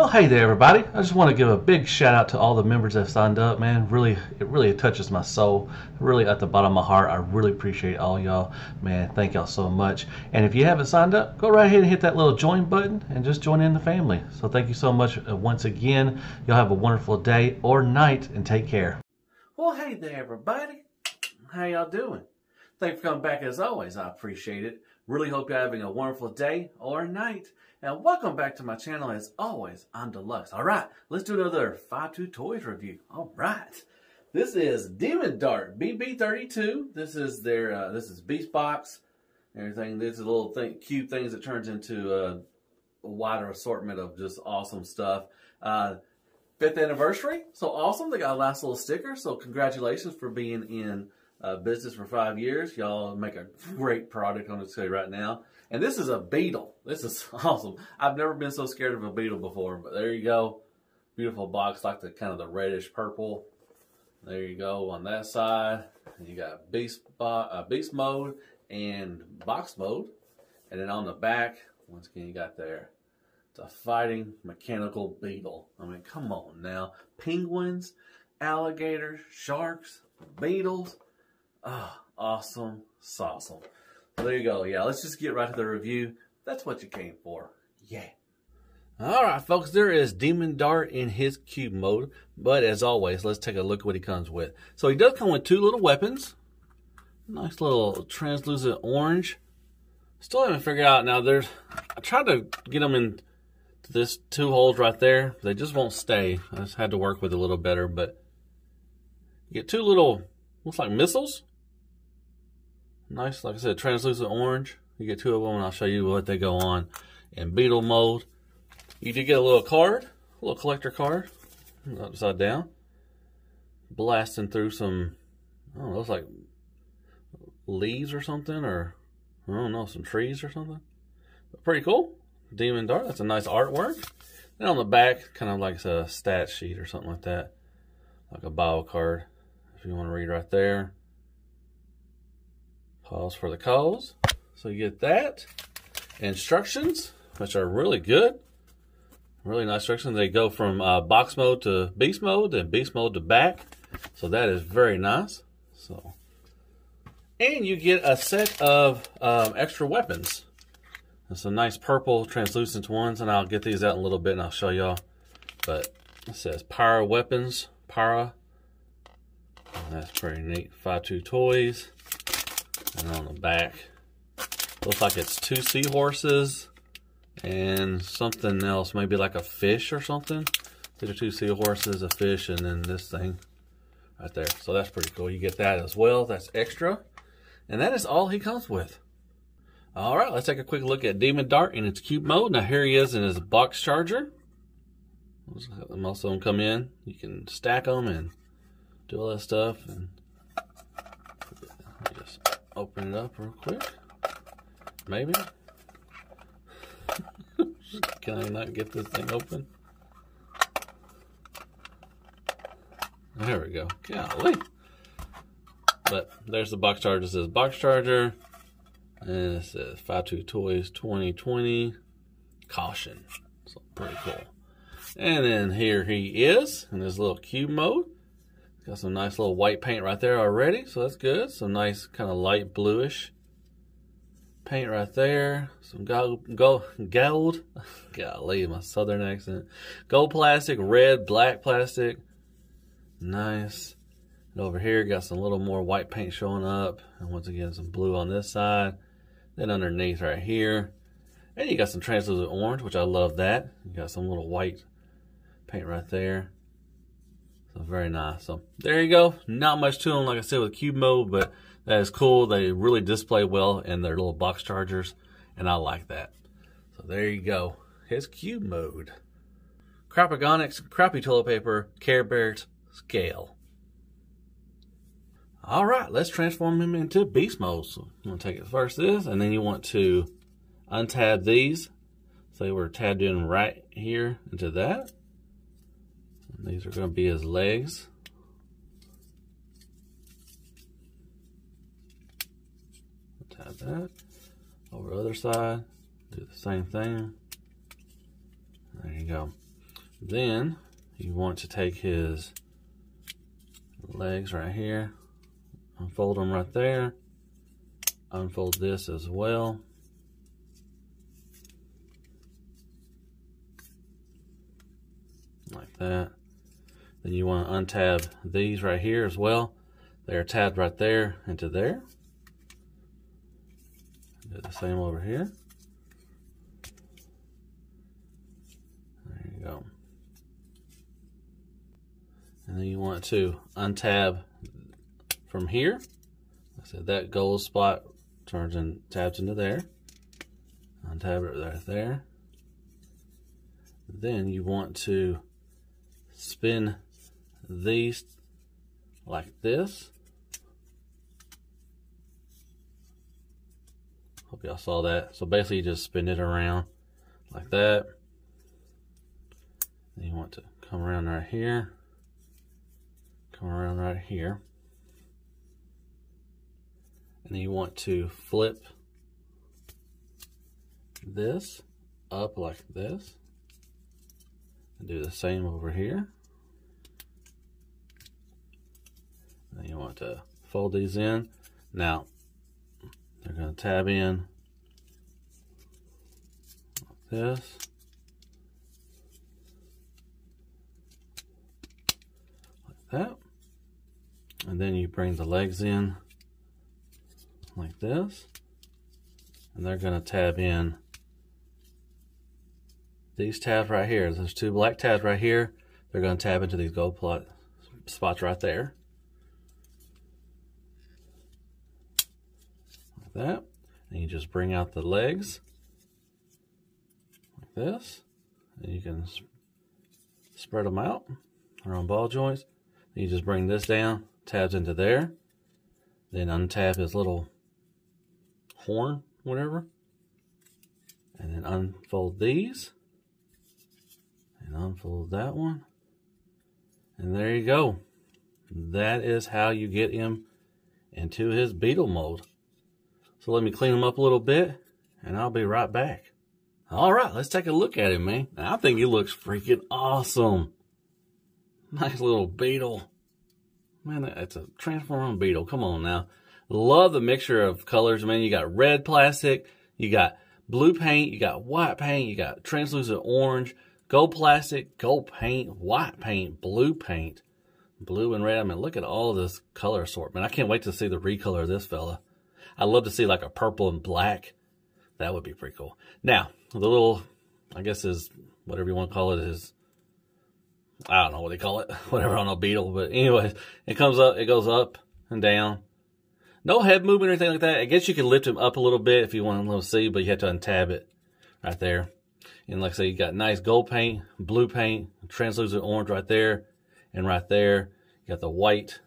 Well, hey there, everybody. I just want to give a big shout out to all the members that signed up, man. Really, it really touches my soul. Really, at the bottom of my heart, I really appreciate all y'all, man. Thank y'all so much. And if you haven't signed up, go right ahead and hit that little join button and just join in the family. So thank you so much once again. Y'all have a wonderful day or night, and take care. Well, hey there, everybody. How y'all doing? Thanks for coming back as always. I appreciate it. Really hope you're having a wonderful day or night. And welcome back to my channel. As always, I'm Deluxe. Alright, let's do another 52 Toys review. Alright. This is Demon Dart BB32. This is their this is Beast Box. Everything. These are little cute things that turns into a wider assortment of just awesome stuff. 5th anniversary. So awesome. They got a last little sticker. So congratulations for being in business for 5 years. Y'all make a great product, I'm going to tell you right now. And this is a beetle. This is awesome. I've never been so scared of a beetle before, but there you go. Beautiful box, like the kind of the reddish purple. There you go on that side. And you got beast mode and box mode. And then on the back, once again, you got there. It's a fighting mechanical beetle. I mean, come on now. Penguins, alligators, sharks, beetles. Ah, oh, awesome, awesome. There you go. Yeah, let's just get right to the review. That's what you came for. Yeah. All right, folks, there is Demon Dart in his cube mode. But as always, let's take a look at what he comes with. So he does come with two little weapons. Nice little translucent orange. Still haven't figured out. Now, there's... I tried to get them in this two holes right there. They just won't stay. I just had to work with it a little better. But you get two little... looks like missiles. Nice, like I said, translucent orange. You get two of them and I'll show you what they go on. In beetle mode, you do get a little card, a little collector card, upside down. Blasting through some, I don't know, it's like leaves or something, or I don't know, some trees or something. But pretty cool. Demon Dart, that's a nice artwork. Then on the back, kind of like it's a stat sheet or something like that. Like a bio card, if you want to read right there. Pause for the cause. So you get that. Instructions, which are really good. Really nice instructions. They go from box mode to beast mode, then beast mode to back. So that is very nice. So, and you get a set of extra weapons. And some nice purple translucent ones. And I'll get these out in a little bit and I'll show y'all. But it says Pyra weapons. Pyra. And that's pretty neat. 52 Toys. And on the back, looks like it's two seahorses and something else, maybe like a fish or something. These are two seahorses, a fish, and then this thing right there. So that's pretty cool. You get that as well. That's extra. And that is all he comes with. All right, let's take a quick look at Demon Dart in its cube mode. Now here he is in his box charger. Let's let them also come in. You can stack them and do all that stuff. And just open it up real quick. Maybe. Can I not get this thing open? There we go. Golly. But there's the box charger. It says box charger. And it says 52 Toys 2020. Caution. So pretty cool. And then here he is in his little cube mode. Got some nice little white paint right there already, so that's good. Some nice kind of light bluish paint right there. Some gold, golly, my southern accent. Gold plastic, red, black plastic. Nice. And over here, got some little more white paint showing up. And once again, some blue on this side. Then underneath right here. And you got some translucent orange, which I love that. You got some little white paint right there. So very nice. So there you go. Not much to them, like I said, with cube mode, but that is cool. They really display well in their little box chargers, and I like that. So there you go. His cube mode. Crapagonics, crappy toilet paper, Care Bears, scale. All right, let's transform him into beast mode. So I'm gonna take it first this, and then you want to untab these. So they were tabbed in right here into that. These are going to be his legs. Tap that. Over the other side. Do the same thing. There you go. Then you want to take his legs right here, unfold them right there, unfold this as well. Like that. Then you want to untab these right here as well. They're tabbed right there into there. Do the same over here. There you go. And then you want to untab from here. Like I said, that gold spot turns and tabs into there. Untab it right there. Then you want to spin these like this. Hope y'all saw that. So basically you just spin it around like that. Then you want to come around right here. Come around right here. And then you want to flip this up like this. And do the same over here. And you want to fold these in. Now, they're going to tab in like this. Like that. And then you bring the legs in like this. And they're going to tab in. These tabs right here, there's two black tabs right here. They're going to tab into these gold plot spots right there. Like that. And you just bring out the legs like this. And you can spread them out around ball joints. And you just bring this down, tabs into there. Then untap his little horn, whatever. And then unfold these. And unfold that one. And there you go. That is how you get him into his beetle mold. So let me clean him up a little bit and I'll be right back. All right, let's take a look at him, man. I think he looks freaking awesome. Nice little beetle. Man, that's a transforming beetle. Come on now. Love the mixture of colors, man. You got red plastic, you got blue paint, you got white paint, you got translucent orange, gold plastic, gold paint, white paint, blue paint, blue and red. I mean, look at all this color assortment. I can't wait to see the recolor of this fella. I'd love to see like a purple and black. That would be pretty cool. Now, the little, I guess is whatever you want to call it is, I don't know what they call it. Whatever, I don't know, beetle. But anyways, it comes up, it goes up and down. No head movement or anything like that. I guess you can lift him up a little bit if you want to see, but you have to untab it right there. And like I say, you got nice gold paint, blue paint, translucent orange right there, and right there. You got the white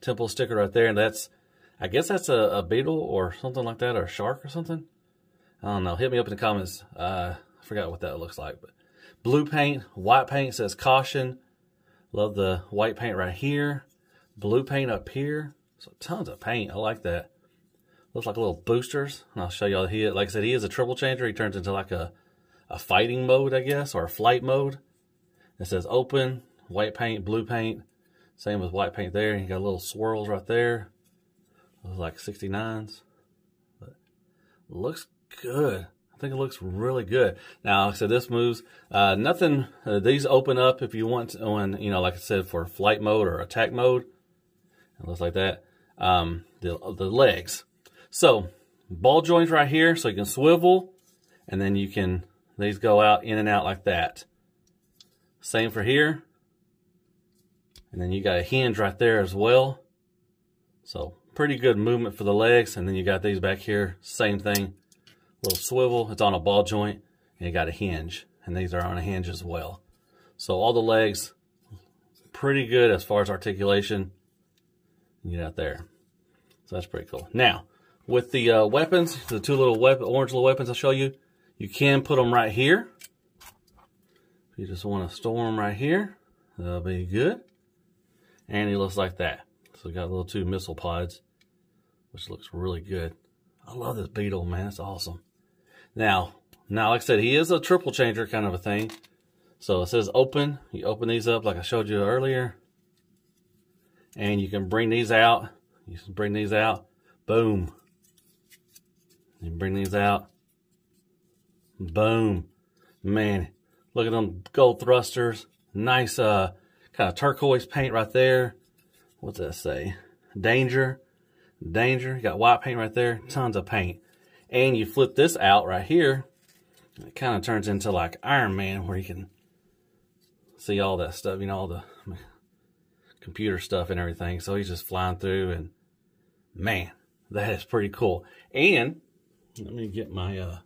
temple sticker right there, and that's, I guess that's a beetle or something like that, or a shark or something. I don't know. Hit me up in the comments. I forgot what that looks like. But blue paint, white paint says caution. Love the white paint right here. Blue paint up here. So tons of paint. I like that. Looks like little boosters. And I'll show y'all. He, like I said, he is a triple changer. He turns into like a fighting mode, I guess, or a flight mode. It says open, white paint, blue paint. Same with white paint there. You got little swirls right there. Those like 69s. But looks good. I think it looks really good. Now, like I said, this moves. Nothing. These open up if you want to, on, you know, like I said, for flight mode or attack mode. It looks like that. The legs. So, ball joints right here. So you can swivel. And then you can... These go out, in and out like that. Same for here. And then you got a hinge right there as well. So pretty good movement for the legs. And then you got these back here. Same thing. Little swivel. It's on a ball joint. And you got a hinge. And these are on a hinge as well. So all the legs, pretty good as far as articulation. You get out there. So that's pretty cool. Now, with the weapons, the two little orange little weapons I'll show you. You can put them right here. If you just want to store them right here, that'll be good. And he looks like that. So we got little two missile pods, which looks really good. I love this beetle, man. It's awesome. Now, like I said, he is a triple changer kind of a thing. So it says open. You open these up like I showed you earlier. And you can bring these out. You can bring these out. Boom. You can bring these out. Boom. Man, look at them gold thrusters. Nice kind of turquoise paint right there. What's that say? Danger. Danger. You got white paint right there. Tons of paint. And you flip this out right here. And it kind of turns into like Iron Man, where you can see all that stuff. You know, all the computer stuff and everything. So he's just flying through, and man, that is pretty cool. And let me get my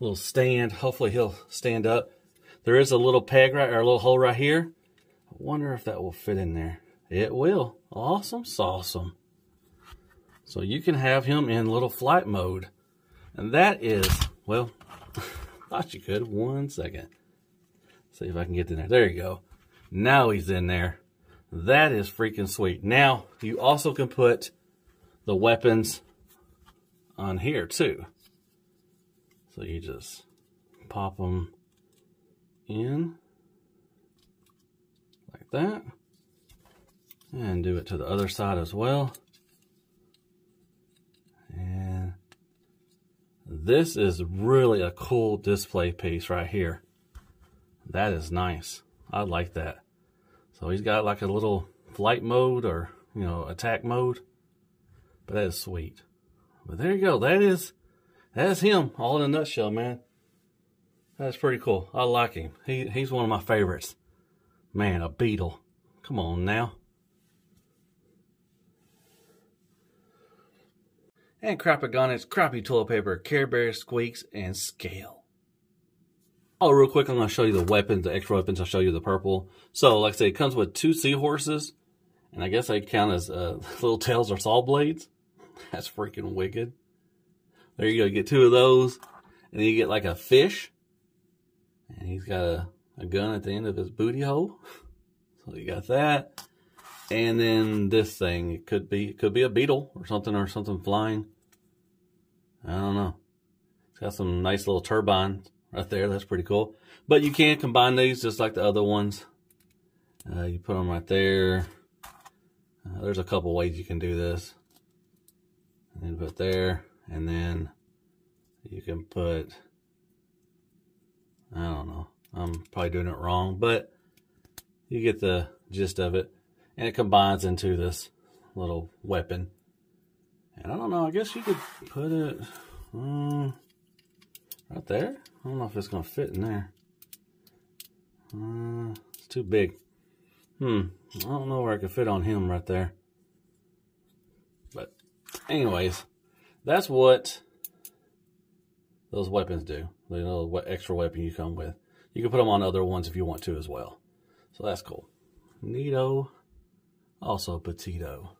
little stand. Hopefully he'll stand up. There is a little peg right, or a little hole right here. I wonder if that will fit in there. It will. Awesome sauceum. So you can have him in little flight mode. And that is, well, thought you could. 1 second. See if I can get in there. There you go. Now he's in there. That is freaking sweet. Now, you also can put the weapons on here too. So you just pop them in like that, and do it to the other side as well. And this is really a cool display piece right here. That is nice. I like that. So he's got like a little flight mode, or, you know, attack mode, but that is sweet. But there you go. That's him all in a nutshell, man. That's pretty cool. I like him. He's one of my favorites. Man, a beetle. Come on now. And Crapagonis, Crappie Toilet Paper, Care Bear, Squeaks, and Scale. Oh, real quick, I'm going to show you the weapons, the extra weapons. I'll show you the purple. So, like I say, it comes with 2 seahorses. And I guess they count as little tails or saw blades. That's freaking wicked. There you go. You get 2 of those. And then you get like a fish. And he's got a gun at the end of his booty hole. So you got that. And then this thing. It could be a beetle or something flying. I don't know. It's got some nice little turbines right there. That's pretty cool. But you can combine these just like the other ones. You put them right there. There's a couple ways you can do this. And put there. And then you can put, I don't know, I'm probably doing it wrong, but you get the gist of it. And it combines into this little weapon. And I don't know, I guess you could put it right there. I don't know if it's going to fit in there. It's too big. I don't know where I could fit on him right there. But anyways, that's what those weapons do. The little extra weapon you come with. You can put them on other ones if you want to as well. So that's cool. Neato. Also Petito.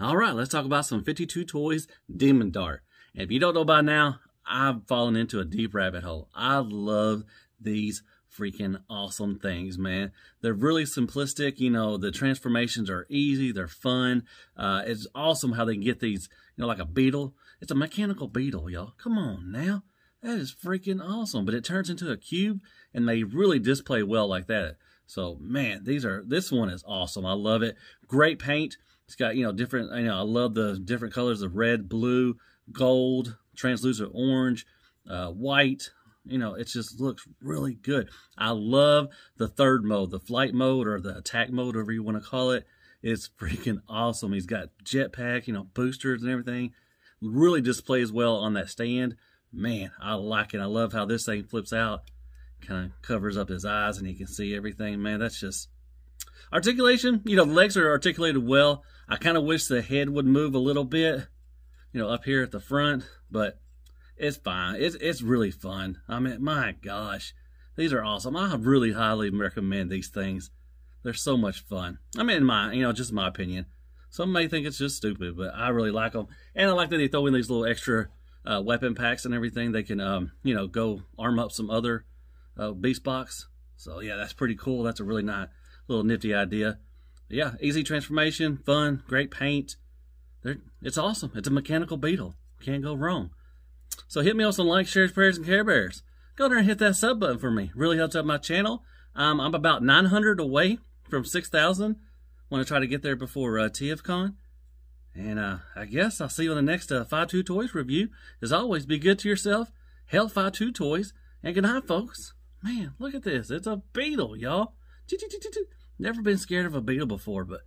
Alright, let's talk about some 52 Toys Demon Dart. And if you don't know by now, I've fallen into a deep rabbit hole. I love these freaking awesome things, man. They're really simplistic. You know, the transformations are easy. They're fun. It's awesome how they can get these, you know, like a beetle. It's a mechanical beetle, y'all. Come on now. That is freaking awesome. But it turns into a cube, and they really display well like that. So, man, this one is awesome. I love it. Great paint. It's got, you know, different, you know, I love the different colors of red, blue, gold, translucent orange, white. You know, it just looks really good. I love the third mode, the flight mode or the attack mode, whatever you want to call it. It's freaking awesome. He's got jetpack, you know, boosters and everything. Really displays well on that stand. Man, I like it. I love how this thing flips out. Kind of covers up his eyes and he can see everything. Man, that's just... Articulation, you know, the legs are articulated well. I kind of wish the head would move a little bit, you know, up here at the front, but... It's fine. It's really fun. I mean, my gosh. These are awesome. I really highly recommend these things. They're so much fun. I mean, just my opinion. Some may think it's just stupid, but I really like them. And I like that they throw in these little extra weapon packs and everything. They can, you know, go arm up some other Beast Box. So, yeah, that's pretty cool. That's a really nice little nifty idea. But yeah, easy transformation, fun, great paint. It's awesome. It's a mechanical beetle. Can't go wrong. So hit me on some likes, shares, prayers, and Care Bears. Go there and hit that sub button for me. Really helps out my channel. I'm about 900 away from 6,000. Want to try to get there before TFCon. And I guess I'll see you on the next 52 Toys review. As always, be good to yourself. Hail 52 Toys. And good night, folks. Man, look at this. It's a beetle, y'all. Never been scared of a beetle before, but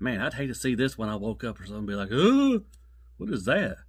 man, I'd hate to see this when I woke up or something and be like, ooh, what is that?